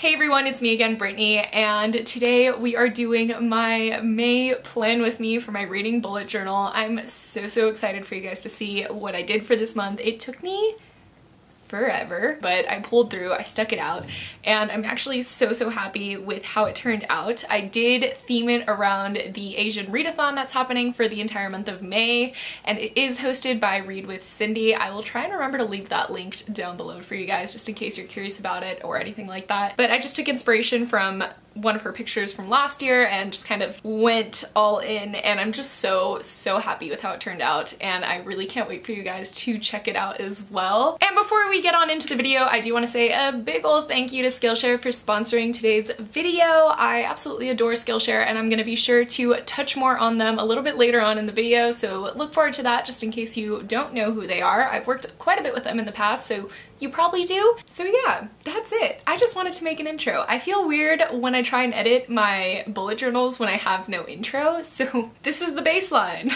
Hey everyone, it's me again, Brittany, and today we are doing my May plan with me for my reading bullet journal. I'm so excited for you guys to see what I did for this month. It took me forever, but I pulled through, I stuck it out, and I'm actually so happy with how it turned out. I did theme it around the Asian Readathon that's happening for the entire month of May, and it is hosted by Read With Cindy. I will try and remember to leave that linked down below for you guys just in case you're curious about it or anything like that. But I just took inspiration from one of her pictures from last year and just kind of went all in, and I'm just so happy with how it turned out, and I really can't wait for you guys to check it out as well. And before we get on into the video, I do want to say a big ol' thank you to Skillshare for sponsoring today's video. I absolutely adore Skillshare, and I'm going to be sure to touch more on them a little bit later on in the video, so look forward to that just in case you don't know who they are. I've worked quite a bit with them in the past, so you probably do. So yeah, that's it. I just wanted to make an intro. I feel weird when I try and edit my bullet journals when I have no intro, so this is the baseline.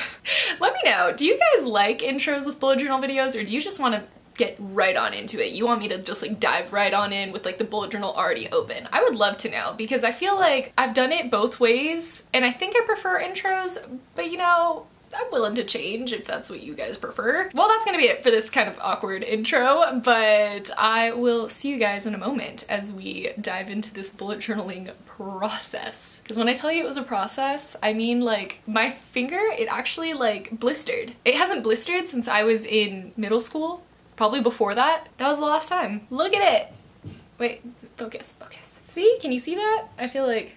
Let me know, do you guys like intros with bullet journal videos, or do you just want to get right on into it? You want me to just like dive right on in with like the bullet journal already open? I would love to know, because I feel like I've done it both ways, and I think I prefer intros, but you know, I'm willing to change if that's what you guys prefer. Well, that's gonna be it for this kind of awkward intro, but I will see you guys in a moment as we dive into this bullet journaling process. Because when I tell you it was a process, I mean like my finger, it actually like blistered. It hasn't blistered since I was in middle school, probably before that. That was the last time. Look at it. Wait, focus. See, can you see that? I feel like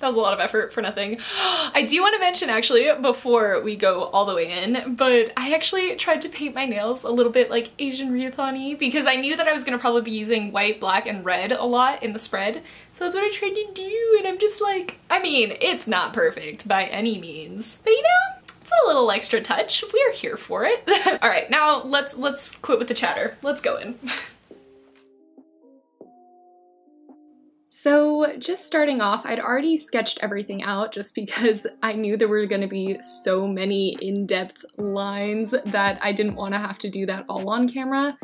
that was a lot of effort for nothing. I do want to mention actually, before we go all the way in, but I actually tried to paint my nails a little bit like Asian Readathon-y, because I knew that I was going to probably be using white, black, and red a lot in the spread. So that's what I tried to do, and I'm just like, I mean, it's not perfect by any means, but you know, it's a little extra touch. We're here for it. All right, now let's quit with the chatter. Let's go in. So just starting off, I'd already sketched everything out just because I knew there were going to be so many in-depth lines that I didn't want to have to do that all on camera,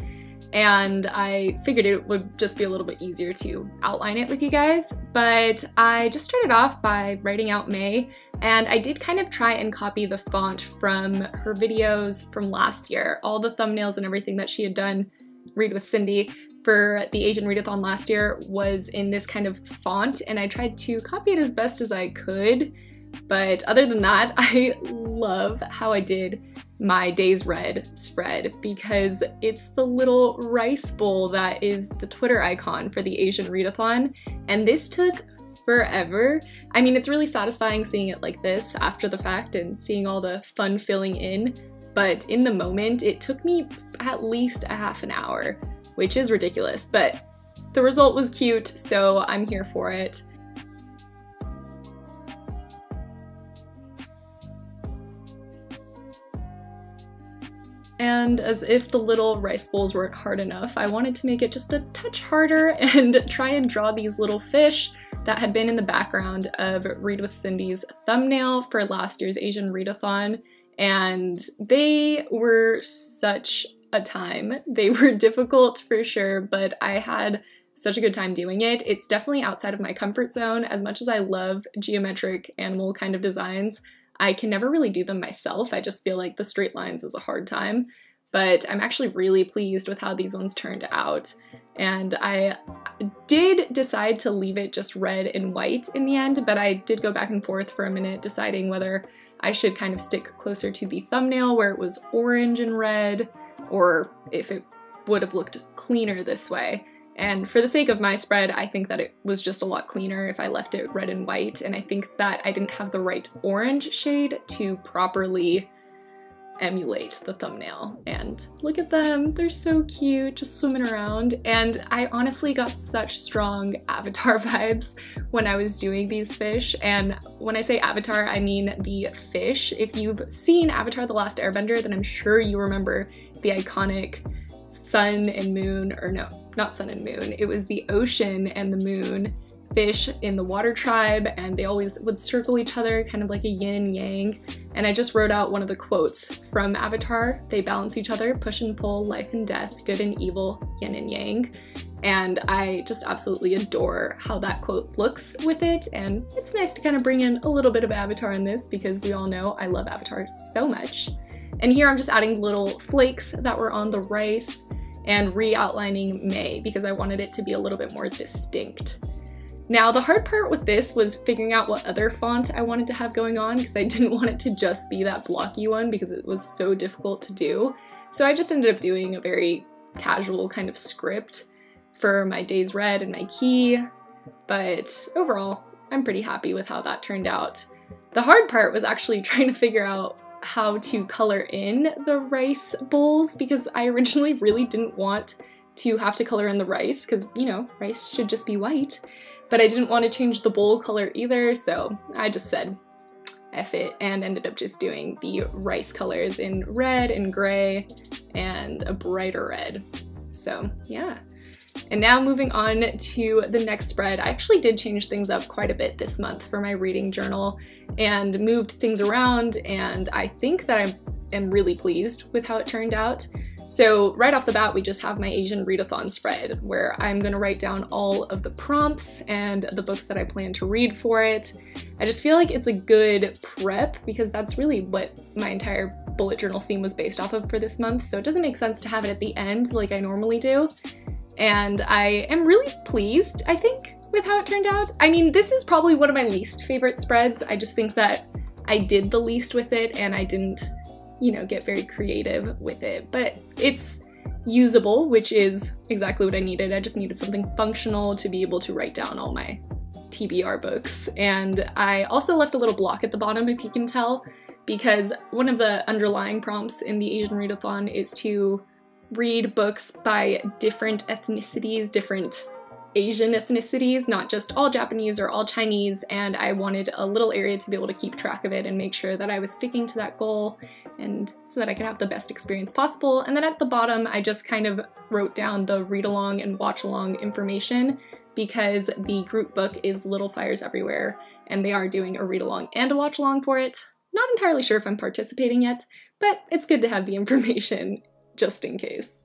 and I figured it would just be a little bit easier to outline it with you guys. But I just started off by writing out May, and I did kind of try and copy the font from her videos from last year, all the thumbnails and everything that she had done, Read with Cindy, for the Asian Readathon last year was in this kind of font, and I tried to copy it as best as I could. But other than that, I love how I did my Days Read spread, because it's the little rice bowl that is the Twitter icon for the Asian Readathon, and this took forever. I mean, it's really satisfying seeing it like this after the fact and seeing all the fun filling in, but in the moment it took me at least a half an hour, which is ridiculous, but the result was cute, so I'm here for it. And as if the little rice bowls weren't hard enough, I wanted to make it just a touch harder and try and draw these little fish that had been in the background of Read with Cindy's thumbnail for last year's Asian Readathon, and they were such a time. They were difficult for sure, but I had such a good time doing it. It's definitely outside of my comfort zone. As much as I love geometric animal kind of designs, I can never really do them myself. I just feel like the straight lines is a hard time, but I'm actually really pleased with how these ones turned out. And I did decide to leave it just red and white in the end, but I did go back and forth for a minute deciding whether I should kind of stick closer to the thumbnail where it was orange and red, or if it would have looked cleaner this way. And for the sake of my spread, I think that it was just a lot cleaner if I left it red and white, and I think that I didn't have the right orange shade to properly emulate the thumbnail. And look at them, they're so cute, just swimming around. And I honestly got such strong Avatar vibes when I was doing these fish. And when I say Avatar, I mean the fish. If you've seen Avatar: The Last Airbender, then I'm sure you remember the iconic sun and moon, or no, not sun and moon, it was the ocean and the moon fish in the water tribe, and they always would circle each other, kind of like a yin and yang. And I just wrote out one of the quotes from Avatar. They balance each other, push and pull, life and death, good and evil, yin and yang. And I just absolutely adore how that quote looks with it, and it's nice to kind of bring in a little bit of Avatar in this because we all know I love Avatar so much. And here I'm just adding little flakes that were on the rice and re-outlining May because I wanted it to be a little bit more distinct. Now, the hard part with this was figuring out what other font I wanted to have going on because I didn't want it to just be that blocky one because it was so difficult to do. So I just ended up doing a very casual kind of script for my day's read and my key, but overall, I'm pretty happy with how that turned out. The hard part was actually trying to figure out how to color in the rice bowls because I originally really didn't want to have to color in the rice because, you know, rice should just be white, but I didn't want to change the bowl color either, so I just said F it and ended up just doing the rice colors in red and gray and a brighter red. So yeah. And now moving on to the next spread, I actually did change things up quite a bit this month for my reading journal and moved things around, and I think that I am really pleased with how it turned out. So right off the bat, we just have my Asian Readathon spread where I'm going to write down all of the prompts and the books that I plan to read for it. I just feel like it's a good prep because that's really what my entire bullet journal theme was based off of for this month, so it doesn't make sense to have it at the end like I normally do. And I am really pleased, I think, with how it turned out. I mean, this is probably one of my least favorite spreads. I just think that I did the least with it and I didn't, you know, get very creative with it. But it's usable, which is exactly what I needed. I just needed something functional to be able to write down all my TBR books. And I also left a little block at the bottom, if you can tell, because one of the underlying prompts in the Asian Readathon is to read books by different ethnicities, different Asian ethnicities, not just all Japanese or all Chinese, and I wanted a little area to be able to keep track of it and make sure that I was sticking to that goal and so that I could have the best experience possible. And then at the bottom, I just kind of wrote down the read-along and watch-along information because the group book is Little Fires Everywhere and they are doing a read-along and a watch-along for it. Not entirely sure if I'm participating yet, but it's good to have the information just in case.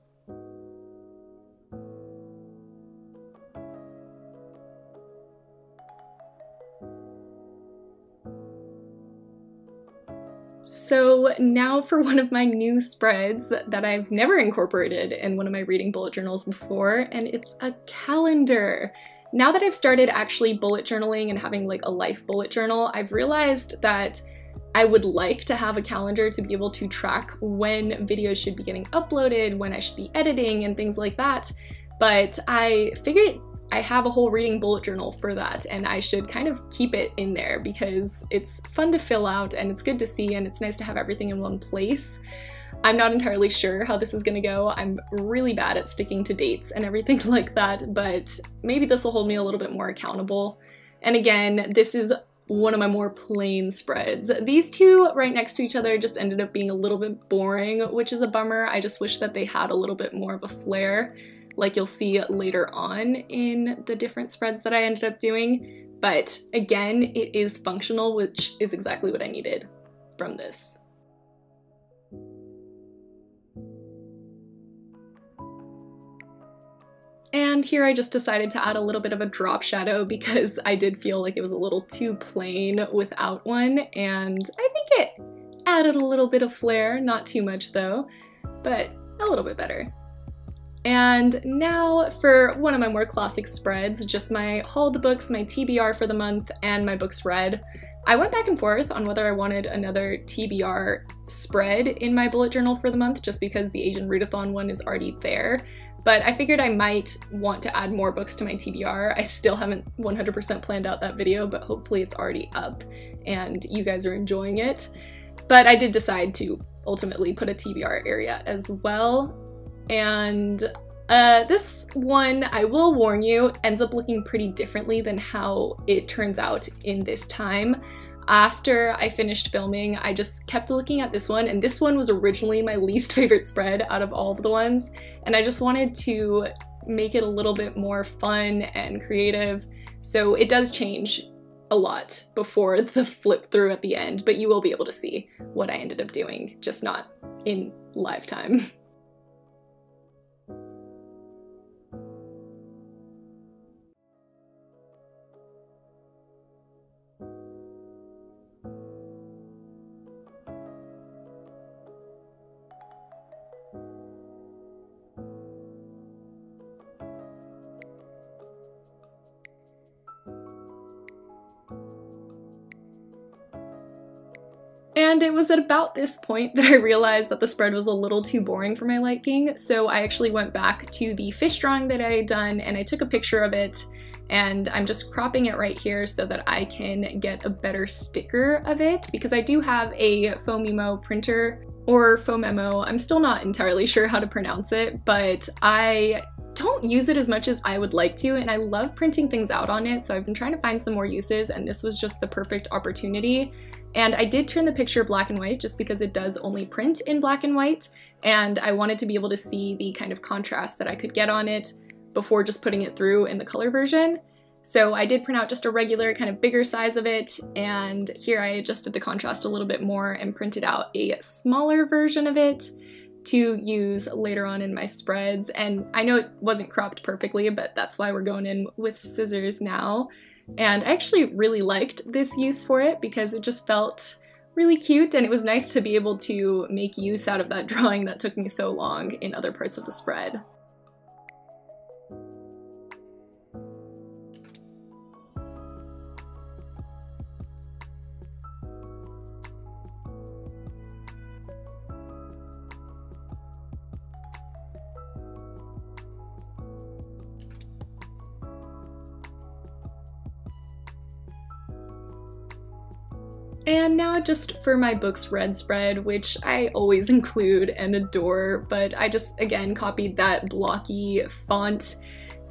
So now for one of my new spreads that I've never incorporated in one of my reading bullet journals before, and it's a calendar. Now that I've started actually bullet journaling and having like a life bullet journal, I've realized that I would like to have a calendar to be able to track when videos should be getting uploaded, when I should be editing and things like that, but I figured I have a whole reading bullet journal for that and I should kind of keep it in there because it's fun to fill out and it's good to see and it's nice to have everything in one place. I'm not entirely sure how this is going to go. I'm really bad at sticking to dates and everything like that, but maybe this will hold me a little bit more accountable. And again, this is one of my more plain spreads. These two right next to each other just ended up being a little bit boring, which is a bummer. I just wish that they had a little bit more of a flair, like you'll see later on in the different spreads that I ended up doing. But again, it is functional, which is exactly what I needed from this. And here I just decided to add a little bit of a drop shadow because I did feel like it was a little too plain without one, and I think it added a little bit of flair, not too much though, but a little bit better. And now for one of my more classic spreads, just my hauled books, my TBR for the month, and my books read. I went back and forth on whether I wanted another TBR spread in my bullet journal for the month just because the Asian Readathon one is already there. But I figured I might want to add more books to my TBR. I still haven't 100% planned out that video, but hopefully it's already up and you guys are enjoying it. But I did decide to ultimately put a TBR area as well. And this one, I will warn you, ends up looking pretty differently than how it turns out in this time. After I finished filming, I just kept looking at this one, and this one was originally my least favorite spread out of all of the ones, and I just wanted to make it a little bit more fun and creative, So it does change a lot before the flip through at the end, but you will be able to see what I ended up doing, just not in live time. And it was at about this point that I realized that the spread was a little too boring for my liking, so I actually went back to the fish drawing that I had done and I took a picture of it, and I'm just cropping it right here so that I can get a better sticker of it, because I do have a Phomemo printer, or Phomemo, I'm still not entirely sure how to pronounce it, but I don't use it as much as I would like to, and I love printing things out on it, so I've been trying to find some more uses, and this was just the perfect opportunity. And I did turn the picture black and white just because it does only print in black and white, and I wanted to be able to see the kind of contrast that I could get on it before just putting it through in the color version. So I did print out just a regular kind of bigger size of it, and here I adjusted the contrast a little bit more and printed out a smaller version of it to use later on in my spreads. And I know it wasn't cropped perfectly, but that's why we're going in with scissors now. And I actually really liked this use for it because it just felt really cute, and it was nice to be able to make use out of that drawing that took me so long in other parts of the spread. And now just for my book's read spread, which I always include and adore, but I just again copied that blocky font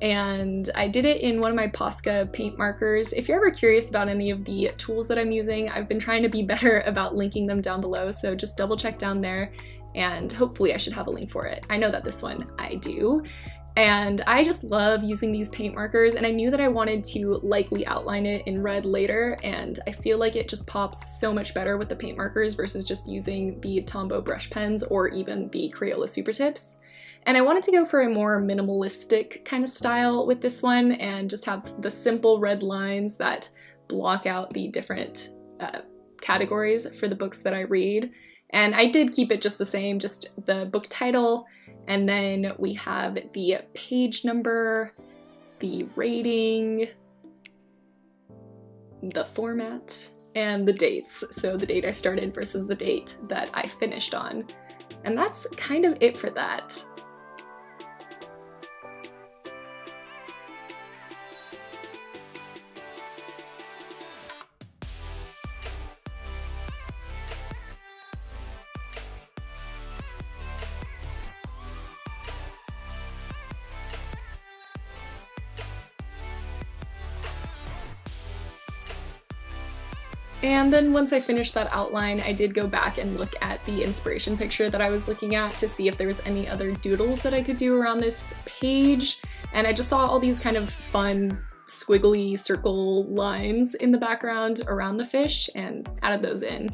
and I did it in one of my Posca paint markers. If you're ever curious about any of the tools that I'm using, I've been trying to be better about linking them down below, so just double check down there and hopefully I should have a link for it. I know that this one I do. And I just love using these paint markers, and I knew that I wanted to likely outline it in red later, and I feel like it just pops so much better with the paint markers versus just using the Tombow brush pens or even the Crayola super tips. And I wanted to go for a more minimalistic kind of style with this one and just have the simple red lines that block out the different categories for the books that I read. And I did keep it just the same, just the book title, and then we have the page number, the rating, the format, and the dates. So the date I started versus the date that I finished on. And that's kind of it for that. And then once I finished that outline, I did go back and look at the inspiration picture that I was looking at to see if there was any other doodles that I could do around this page. And I just saw all these kind of fun squiggly circle lines in the background around the fish and added those in.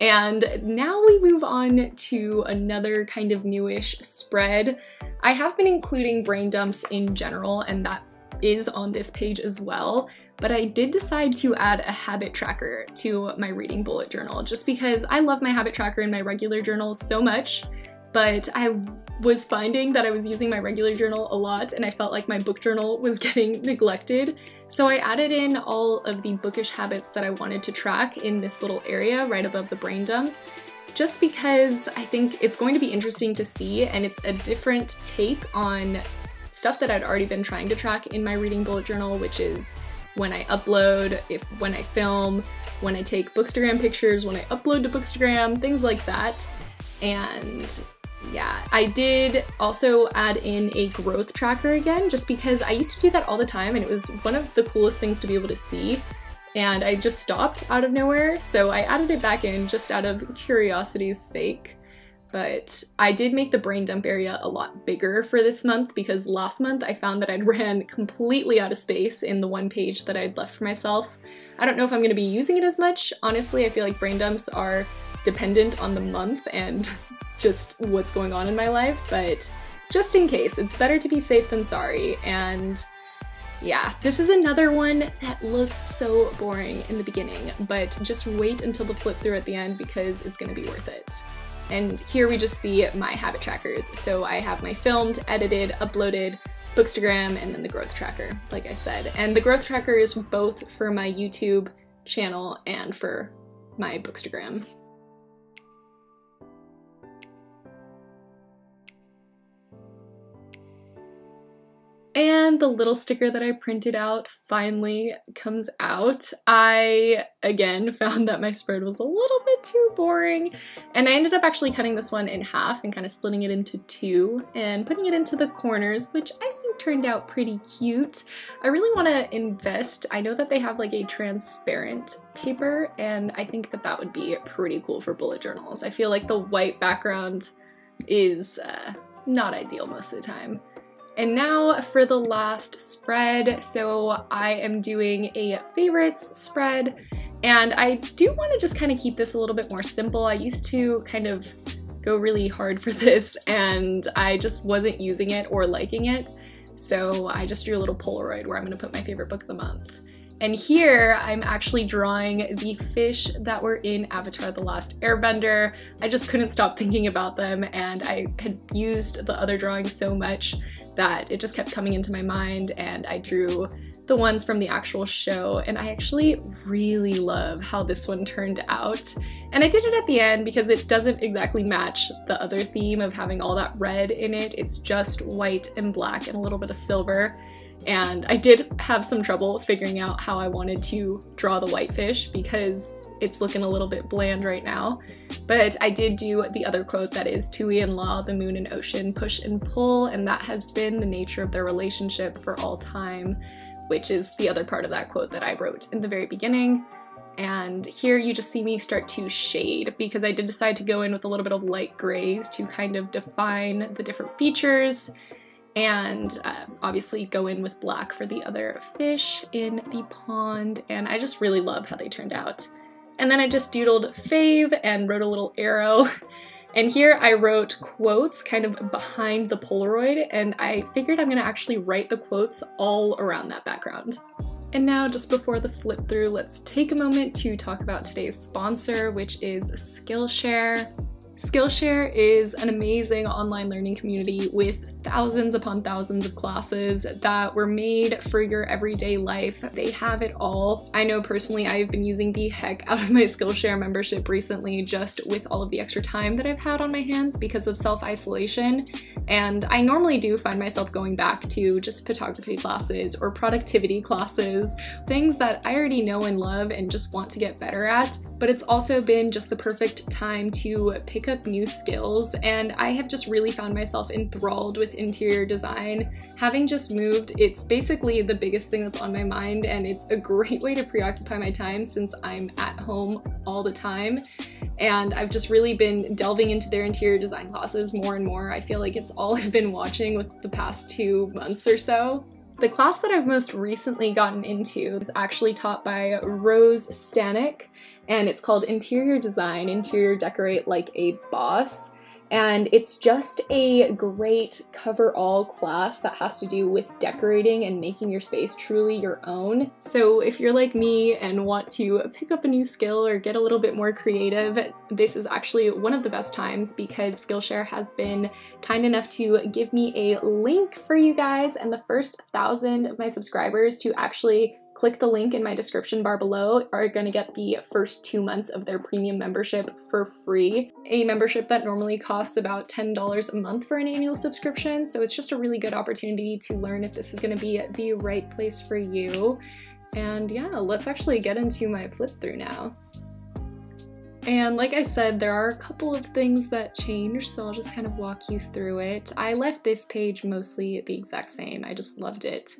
And now we move on to another kind of newish spread. I have been including brain dumps in general, and that is on this page as well, but I did decide to add a habit tracker to my reading bullet journal just because I love my habit tracker in my regular journal so much, but I was finding that I was using my regular journal a lot and I felt like my book journal was getting neglected. So I added in all of the bookish habits that I wanted to track in this little area right above the brain dump, just because I think it's going to be interesting to see, and it's a different take on stuff that I'd already been trying to track in my reading bullet journal, which is when I upload, when I film, when I take Bookstagram pictures, when I upload to Bookstagram, things like that. And yeah, I did also add in a growth tracker again, just because I used to do that all the time and it was one of the coolest things to be able to see. And I just stopped out of nowhere, so I added it back in just out of curiosity's sake. but I did make the brain dump area a lot bigger for this month because last month I found that I'd ran completely out of space in the one page that I'd left for myself. I don't know if I'm going to be using it as much. Honestly, I feel like brain dumps are dependent on the month and just what's going on in my life, but just in case, it's better to be safe than sorry. And yeah, this is another one that looks so boring in the beginning, but just wait until the flip through at the end because it's going to be worth it. And here we just see my habit trackers. So I have my filmed, edited, uploaded, Bookstagram, and then the growth tracker, like I said. And the growth tracker is both for my YouTube channel and for my Bookstagram. And the little sticker that I printed out finally comes out. I, again, found that my spread was a little bit too boring, and I ended up actually cutting this one in half and kind of splitting it into two and putting it into the corners, which I think turned out pretty cute. I really want to invest. I know that they have like a transparent paper, and I think that that would be pretty cool for bullet journals. I feel like the white background is not ideal most of the time. And now for the last spread, so I am doing a favorites spread, and I do want to just kind of keep this a little bit more simple. I used to kind of go really hard for this, and I just wasn't using it or liking it, so I just drew a little Polaroid where I'm going to put my favorite book of the month. And here I'm actually drawing the fish that were in Avatar: The Last Airbender. I just couldn't stop thinking about them, and I had used the other drawings so much that it just kept coming into my mind, and I drew the ones from the actual show, and I actually really love how this one turned out. And I did it at the end because it doesn't exactly match the other theme of having all that red in it. It's just white and black and a little bit of silver. And I did have some trouble figuring out how I wanted to draw the whitefish because it's looking a little bit bland right now. But I did do the other quote that is, "Tui and La, the moon and ocean, push and pull," and that has been the nature of their relationship for all time, which is the other part of that quote that I wrote in the very beginning. And here you just see me start to shade because I did decide to go in with a little bit of light grays to kind of define the different features, and obviously go in with black for the other fish in the pond, and I just really love how they turned out. And then I just doodled fave and wrote a little arrow, and here I wrote quotes kind of behind the Polaroid, and I figured I'm gonna actually write the quotes all around that background. And now, just before the flip through, let's take a moment to talk about today's sponsor, which is Skillshare. Skillshare is an amazing online learning community with thousands upon thousands of classes that were made for your everyday life. They have it all. I know personally I've been using the heck out of my Skillshare membership recently just with all of the extra time that I've had on my hands because of self-isolation, and I normally do find myself going back to just photography classes or productivity classes, things that I already know and love and just want to get better at. But it's also been just the perfect time to pick up new skills, and I have just really found myself enthralled with interior design. Having just moved, it's basically the biggest thing that's on my mind, and it's a great way to preoccupy my time since I'm at home all the time. And I've just really been delving into their interior design classes more and more. I feel like it's all I've been watching with the past 2 months or so. The class that I've most recently gotten into is actually taught by Rose Stanick, and it's called Interior Design, Interior Decorate Like a Boss. And it's just a great cover-all class that has to do with decorating and making your space truly your own. So if you're like me and want to pick up a new skill or get a little bit more creative, this is actually one of the best times because Skillshare has been kind enough to give me a link for you guys, and the first 1,000 of my subscribers to actually click the link in my description bar below are gonna get the first 2 months of their premium membership for free. A membership that normally costs about $10 a month for an annual subscription, so it's just a really good opportunity to learn if this is gonna be the right place for you. And yeah, let's actually get into my flip through now. And like I said, there are a couple of things that changed, so I'll just kind of walk you through it. I left this page mostly the exact same, I just loved it.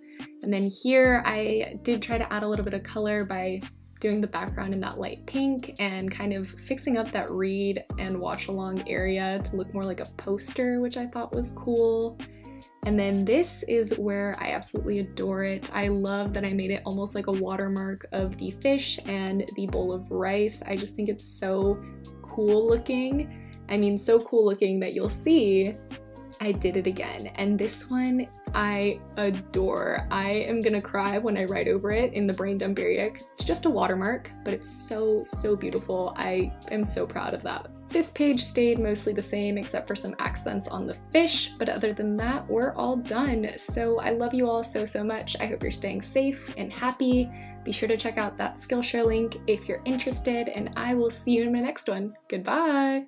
And then here I did try to add a little bit of color by doing the background in that light pink and kind of fixing up that read and watch along area to look more like a poster, which I thought was cool. And then this is where I absolutely adore it. I love that I made it almost like a watermark of the fish and the bowl of rice. I just think it's so cool looking. I mean, so cool looking that you'll see I did it again. And this one I adore. I am gonna cry when I write over it in the brain dump area because it's just a watermark, but it's so, so beautiful. I am so proud of that. This page stayed mostly the same except for some accents on the fish, but other than that, we're all done. So I love you all so, so much. I hope you're staying safe and happy. Be sure to check out that Skillshare link if you're interested, and I will see you in my next one. Goodbye.